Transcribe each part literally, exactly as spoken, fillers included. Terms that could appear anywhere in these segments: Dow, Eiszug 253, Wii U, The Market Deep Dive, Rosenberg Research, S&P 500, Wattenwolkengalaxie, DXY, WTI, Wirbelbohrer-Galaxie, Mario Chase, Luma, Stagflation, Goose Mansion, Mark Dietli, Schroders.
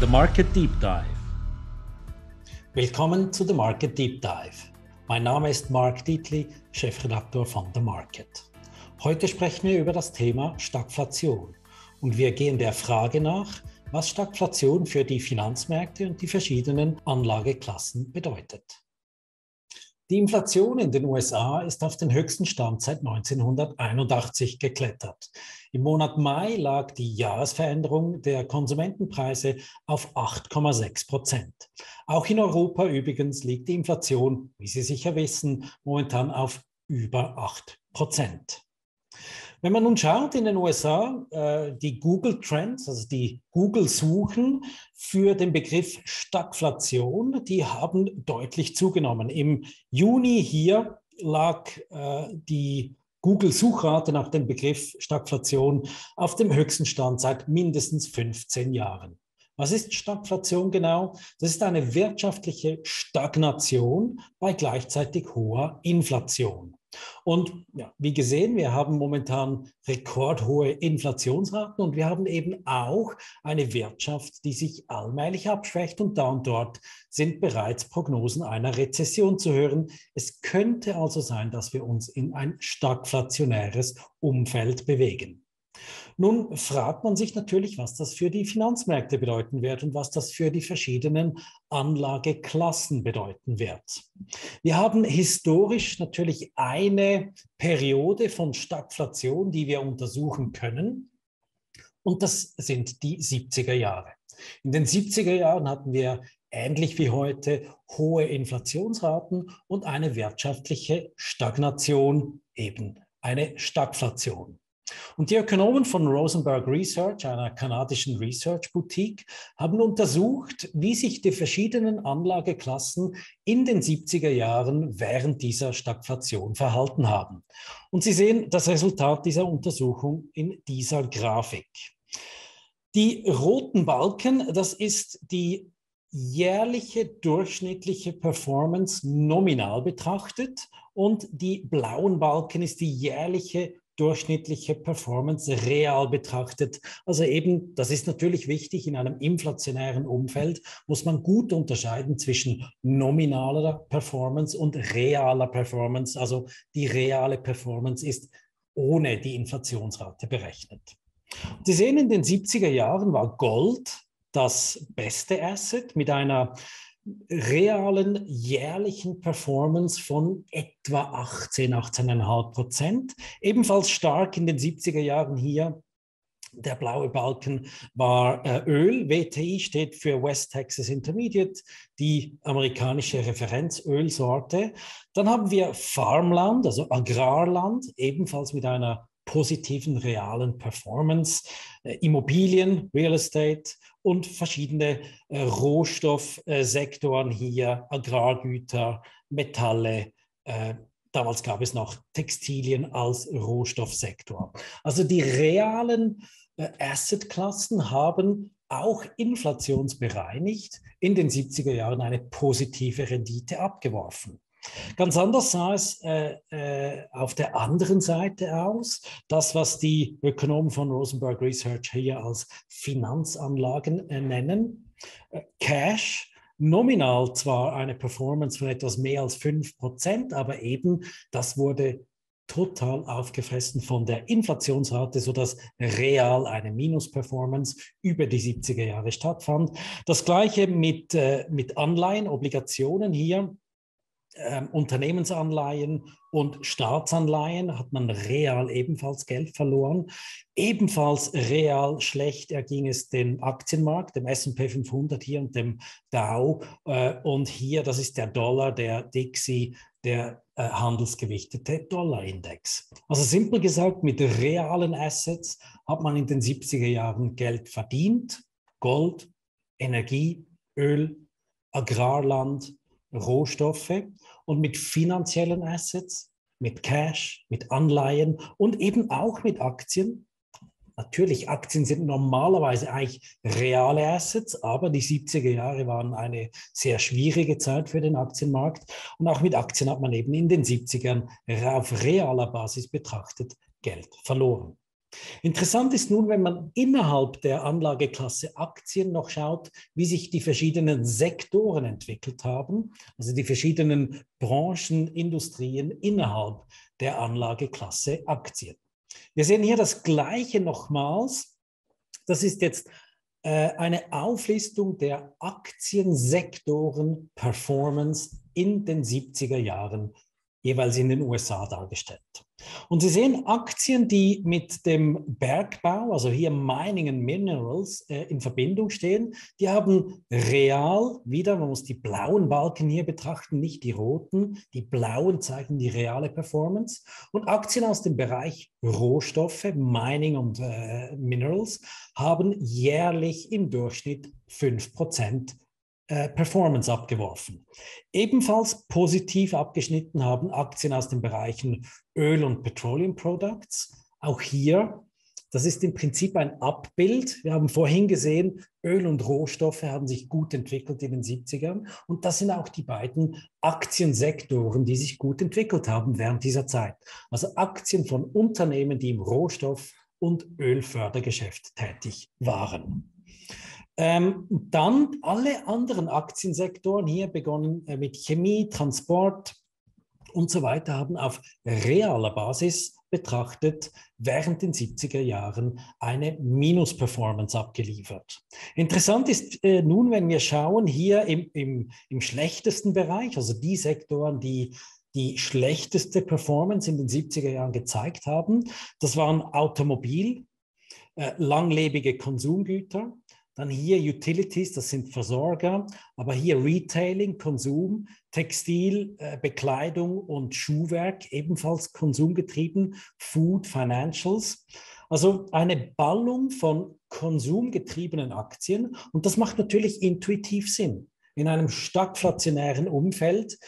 The Market Deep Dive. Willkommen zu The Market Deep Dive. Mein Name ist Mark Dietli, Chefredakteur von The Market. Heute sprechen wir über das Thema Stagflation und wir gehen der Frage nach, was Stagflation für die Finanzmärkte und die verschiedenen Anlageklassen bedeutet. Die Inflation in den U S A ist auf den höchsten Stand seit neunzehnhunderteinundachtzig geklettert. Im Monat Mai lag die Jahresveränderung der Konsumentenpreise auf acht Komma sechs Prozent. Auch in Europa übrigens liegt die Inflation, wie Sie sicher wissen, momentan auf über acht Prozent. Wenn man nun schaut in den U S A, äh, die Google Trends, also die Google-Suchen für den Begriff Stagflation, die haben deutlich zugenommen. Im Juni hier lag äh, die Google-Suchrate nach dem Begriff Stagflation auf dem höchsten Stand seit mindestens fünfzehn Jahren. Was ist Stagflation genau? Das ist eine wirtschaftliche Stagnation bei gleichzeitig hoher Inflation. Und ja, wie gesehen, wir haben momentan rekordhohe Inflationsraten und wir haben eben auch eine Wirtschaft, die sich allmählich abschwächt und da und dort sind bereits Prognosen einer Rezession zu hören. Es könnte also sein, dass wir uns in ein stagflationäres Umfeld bewegen. Nun fragt man sich natürlich, was das für die Finanzmärkte bedeuten wird und was das für die verschiedenen Anlageklassen bedeuten wird. Wir haben historisch natürlich eine Periode von Stagflation, die wir untersuchen können, und das sind die siebziger Jahre. In den siebziger Jahren hatten wir ähnlich wie heute hohe Inflationsraten und eine wirtschaftliche Stagnation, eben eine Stagflation. Und die Ökonomen von Rosenberg Research, einer kanadischen Research Boutique, haben untersucht, wie sich die verschiedenen Anlageklassen in den siebziger Jahren während dieser Stagflation verhalten haben. Und Sie sehen das Resultat dieser Untersuchung in dieser Grafik. Die roten Balken, das ist die jährliche durchschnittliche Performance nominal betrachtet und die blauen Balken ist die jährliche durchschnittliche Performance real betrachtet. Also eben, das ist natürlich wichtig, in einem inflationären Umfeld muss man gut unterscheiden zwischen nominaler Performance und realer Performance. Also die reale Performance ist ohne die Inflationsrate berechnet. Sie sehen, in den siebziger Jahren war Gold das beste Asset mit einer realen jährlichen Performance von etwa achtzehn, achtzehn Komma fünf Prozent. Ebenfalls stark in den siebziger Jahren hier. Der blaue Balken war äh, Öl. W T I steht für West Texas Intermediate, die amerikanische Referenzölsorte. Dann haben wir Farmland, also Agrarland, ebenfalls mit einer positiven realen Performance, äh, Immobilien, Real Estate und verschiedene äh, Rohstoffsektoren äh, hier, Agrargüter, Metalle. Äh, damals gab es noch Textilien als Rohstoffsektor. Also die realen äh, Assetklassen haben auch inflationsbereinigt in den siebziger Jahren eine positive Rendite abgeworfen. Ganz anders sah es äh, äh, auf der anderen Seite aus. Das, was die Ökonomen von Rosenberg Research hier als Finanzanlagen äh, nennen. Äh, Cash, nominal zwar eine Performance von etwas mehr als fünf Prozent, aber eben das wurde total aufgefressen von der Inflationsrate, sodass real eine Minusperformance über die siebziger Jahre stattfand. Das Gleiche mit, äh, mit Anleihen, Obligationen hier. Ähm, Unternehmensanleihen und Staatsanleihen hat man real ebenfalls Geld verloren. Ebenfalls real schlecht erging es dem Aktienmarkt, dem S und P fünfhundert hier und dem Dow. Äh, und hier, das ist der Dollar, der D X Y, der äh, handelsgewichtete Dollarindex. Also simpel gesagt, mit realen Assets hat man in den siebziger Jahren Geld verdient. Gold, Energie, Öl, Agrarland, Rohstoffe, und mit finanziellen Assets, mit Cash, mit Anleihen und eben auch mit Aktien. Natürlich, Aktien sind normalerweise eigentlich reale Assets, aber die siebziger Jahre waren eine sehr schwierige Zeit für den Aktienmarkt und auch mit Aktien hat man eben in den siebzigern auf realer Basis betrachtet Geld verloren. Interessant ist nun, wenn man innerhalb der Anlageklasse Aktien noch schaut, wie sich die verschiedenen Sektoren entwickelt haben, also die verschiedenen Branchen, Industrien innerhalb der Anlageklasse Aktien. Wir sehen hier das Gleiche nochmals. Das ist jetzt äh, eine Auflistung der Aktiensektoren Performance in den siebziger Jahren, jeweils in den U S A dargestellt. Und Sie sehen Aktien, die mit dem Bergbau, also hier Mining and Minerals, äh, in Verbindung stehen. Die haben real, wieder, man muss die blauen Balken hier betrachten, nicht die roten. Die blauen zeigen die reale Performance. Und Aktien aus dem Bereich Rohstoffe, Mining und äh, Minerals, haben jährlich im Durchschnitt fünf Prozent Performance abgeworfen. Ebenfalls positiv abgeschnitten haben Aktien aus den Bereichen Öl und Petroleum Products. Auch hier, das ist im Prinzip ein Abbild. Wir haben vorhin gesehen, Öl und Rohstoffe haben sich gut entwickelt in den siebzigern. Und das sind auch die beiden Aktiensektoren, die sich gut entwickelt haben während dieser Zeit. Also Aktien von Unternehmen, die im Rohstoff- und Ölfördergeschäft tätig waren. Ähm, dann alle anderen Aktiensektoren, hier begonnen äh, mit Chemie, Transport und so weiter, haben auf realer Basis betrachtet während den siebziger Jahren eine Minus-Performance abgeliefert. Interessant ist äh, nun, wenn wir schauen, hier im, im, im schlechtesten Bereich, also die Sektoren, die die schlechteste Performance in den siebziger Jahren gezeigt haben, das waren Automobil, äh, langlebige Konsumgüter. Dann hier Utilities, das sind Versorger, aber hier Retailing, Konsum, Textil, äh, Bekleidung und Schuhwerk, ebenfalls konsumgetrieben, Food, Financials. Also eine Ballung von konsumgetriebenen Aktien, und das macht natürlich intuitiv Sinn. In einem stagflationären Umfeld,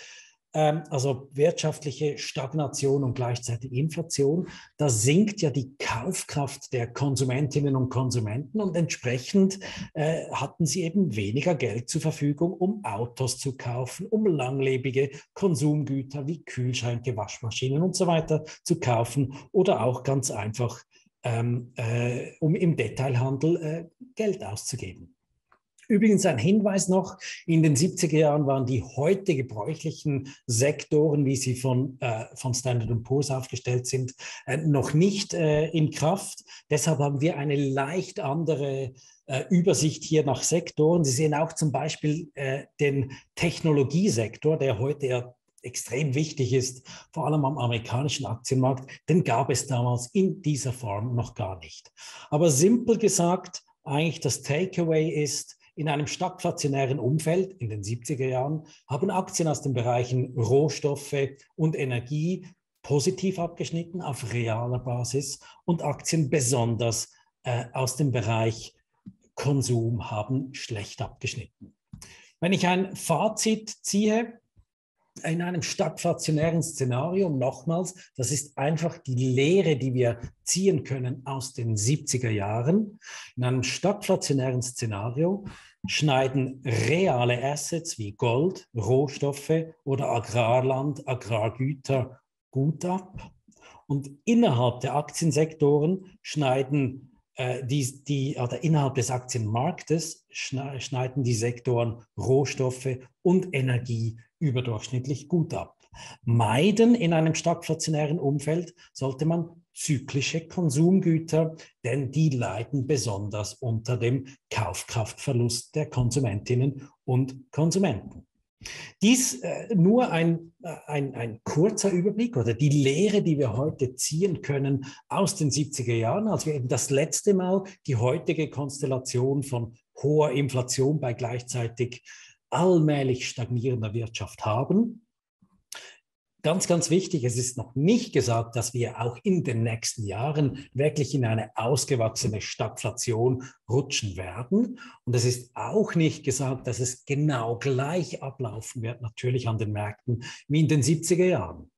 ähm, also wirtschaftliche Stagnation und gleichzeitig Inflation, da sinkt ja die Kaufkraft der Konsumentinnen und Konsumenten, und entsprechend äh, hatten sie eben weniger Geld zur Verfügung, um Autos zu kaufen, um langlebige Konsumgüter wie Kühlschränke, Waschmaschinen und so weiter zu kaufen, oder auch ganz einfach, ähm, äh, um im Detailhandel äh, Geld auszugeben. Übrigens ein Hinweis noch, in den siebziger Jahren waren die heute gebräuchlichen Sektoren, wie sie von, äh, von Standard and Poor's aufgestellt sind, äh, noch nicht äh, in Kraft. Deshalb haben wir eine leicht andere äh, Übersicht hier nach Sektoren. Sie sehen auch zum Beispiel äh, den Technologiesektor, der heute ja extrem wichtig ist, vor allem am amerikanischen Aktienmarkt. Den gab es damals in dieser Form noch gar nicht. Aber simpel gesagt, eigentlich das Takeaway ist, in einem stagflationären Umfeld in den siebziger Jahren haben Aktien aus den Bereichen Rohstoffe und Energie positiv abgeschnitten auf realer Basis, und Aktien besonders äh, aus dem Bereich Konsum haben schlecht abgeschnitten. Wenn ich ein Fazit ziehe, in einem stagflationären Szenario, nochmals, das ist einfach die Lehre, die wir ziehen können aus den siebziger Jahren. In einem stagflationären Szenario schneiden reale Assets wie Gold, Rohstoffe oder Agrarland, Agrargüter gut ab. Und innerhalb der Aktiensektoren schneiden äh, die, die, oder innerhalb des Aktienmarktes schneiden die Sektoren Rohstoffe und Energie überdurchschnittlich gut ab. Meiden in einem stagflationären Umfeld sollte man zyklische Konsumgüter, denn die leiden besonders unter dem Kaufkraftverlust der Konsumentinnen und Konsumenten. Dies äh, nur ein, ein, ein kurzer Überblick oder die Lehre, die wir heute ziehen können aus den siebziger Jahren, als wir eben das letzte Mal die heutige Konstellation von hoher Inflation bei gleichzeitig allmählich stagnierender Wirtschaft haben. Ganz, ganz wichtig, es ist noch nicht gesagt, dass wir auch in den nächsten Jahren wirklich in eine ausgewachsene Stagflation rutschen werden. Und es ist auch nicht gesagt, dass es genau gleich ablaufen wird, natürlich an den Märkten, wie in den siebziger Jahren.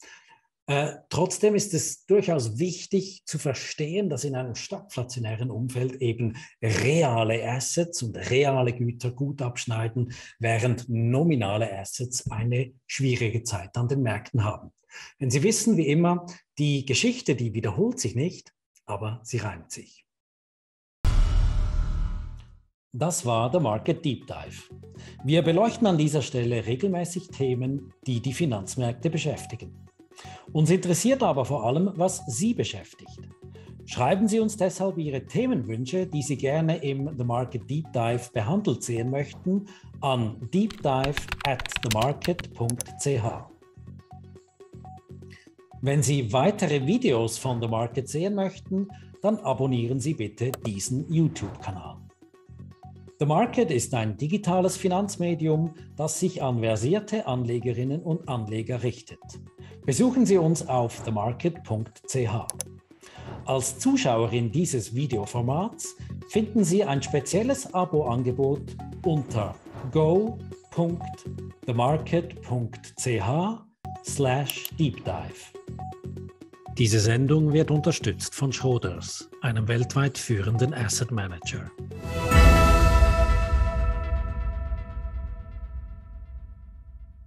Äh, trotzdem ist es durchaus wichtig zu verstehen, dass in einem stagflationären Umfeld eben reale Assets und reale Güter gut abschneiden, während nominale Assets eine schwierige Zeit an den Märkten haben. Wenn Sie wissen, wie immer, die Geschichte, die wiederholt sich nicht, aber sie reimt sich. Das war der Market Deep Dive. Wir beleuchten an dieser Stelle regelmäßig Themen, die die Finanzmärkte beschäftigen. Uns interessiert aber vor allem, was Sie beschäftigt. Schreiben Sie uns deshalb Ihre Themenwünsche, die Sie gerne im The Market Deep Dive behandelt sehen möchten, an deepdive at themarket punkt c h. Wenn Sie weitere Videos von The Market sehen möchten, dann abonnieren Sie bitte diesen YouTube-Kanal. The Market ist ein digitales Finanzmedium, das sich an versierte Anlegerinnen und Anleger richtet. Besuchen Sie uns auf themarket punkt c h. Als Zuschauerin dieses Videoformats finden Sie ein spezielles Abo-Angebot unter go punkt themarket punkt c h slash deepdive. Diese Sendung wird unterstützt von Schroders, einem weltweit führenden Asset Manager.